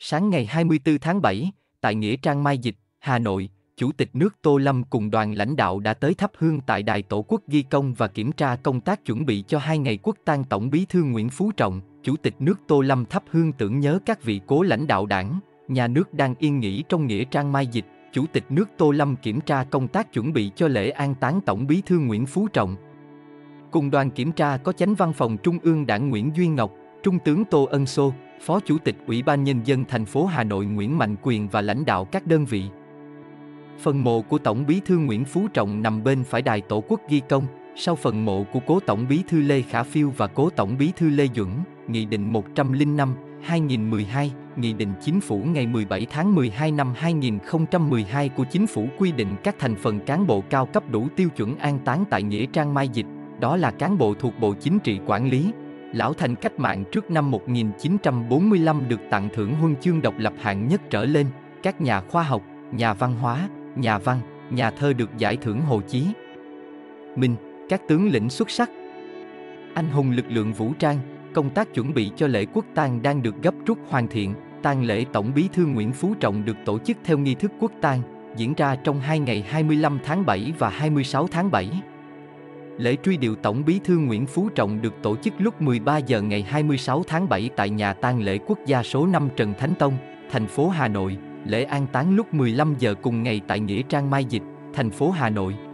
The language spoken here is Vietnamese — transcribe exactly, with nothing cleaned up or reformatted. Sáng ngày hai mươi tư tháng bảy, tại Nghĩa trang Mai Dịch, Hà Nội, Chủ tịch nước Tô Lâm cùng đoàn lãnh đạo đã tới thắp hương tại Đài Tổ quốc ghi công và kiểm tra công tác chuẩn bị cho hai ngày quốc tang Tổng Bí thư Nguyễn Phú Trọng. Chủ tịch nước Tô Lâm thắp hương tưởng nhớ các vị cố lãnh đạo đảng, nhà nước đang yên nghỉ trong Nghĩa trang Mai Dịch. Chủ tịch nước Tô Lâm kiểm tra công tác chuẩn bị cho lễ an táng Tổng Bí thư Nguyễn Phú Trọng. Cùng đoàn kiểm tra có Chánh Văn phòng Trung ương Đảng Nguyễn Duy Ngọc, Trung tướng Tô Ân Sô, Phó Chủ tịch Ủy ban Nhân dân thành phố Hà Nội Nguyễn Mạnh Quyền và lãnh đạo các đơn vị. Phần mộ của Tổng Bí thư Nguyễn Phú Trọng nằm bên phải Đài Tổ quốc ghi công, sau phần mộ của cố Tổng Bí thư Lê Khả Phiêu và cố Tổng Bí thư Lê Duẩn. Nghị định một không năm hai không một hai, Nghị định Chính phủ ngày mười bảy tháng mười hai năm hai nghìn không trăm mười hai của Chính phủ quy định các thành phần cán bộ cao cấp đủ tiêu chuẩn an táng tại Nghĩa trang Mai Dịch, đó là cán bộ thuộc Bộ Chính trị quản lý, lão thành cách mạng trước năm một nghìn chín trăm bốn mươi lăm được tặng thưởng Huân chương Độc lập hạng nhất trở lên, các nhà khoa học, nhà văn hóa, nhà văn, nhà thơ được giải thưởng Hồ Chí Minh, các tướng lĩnh xuất sắc, anh hùng lực lượng vũ trang. Công tác chuẩn bị cho lễ quốc tang đang được gấp rút hoàn thiện. Tang lễ Tổng Bí thư Nguyễn Phú Trọng được tổ chức theo nghi thức quốc tang, diễn ra trong hai ngày hai mươi lăm tháng bảy và hai mươi sáu tháng bảy. Lễ truy điệu Tổng Bí thư Nguyễn Phú Trọng được tổ chức lúc mười ba giờ ngày hai mươi sáu tháng bảy tại nhà tang lễ quốc gia số năm Trần Thánh Tông, thành phố Hà Nội. Lễ an táng lúc mười lăm giờ cùng ngày tại Nghĩa trang Mai Dịch, thành phố Hà Nội.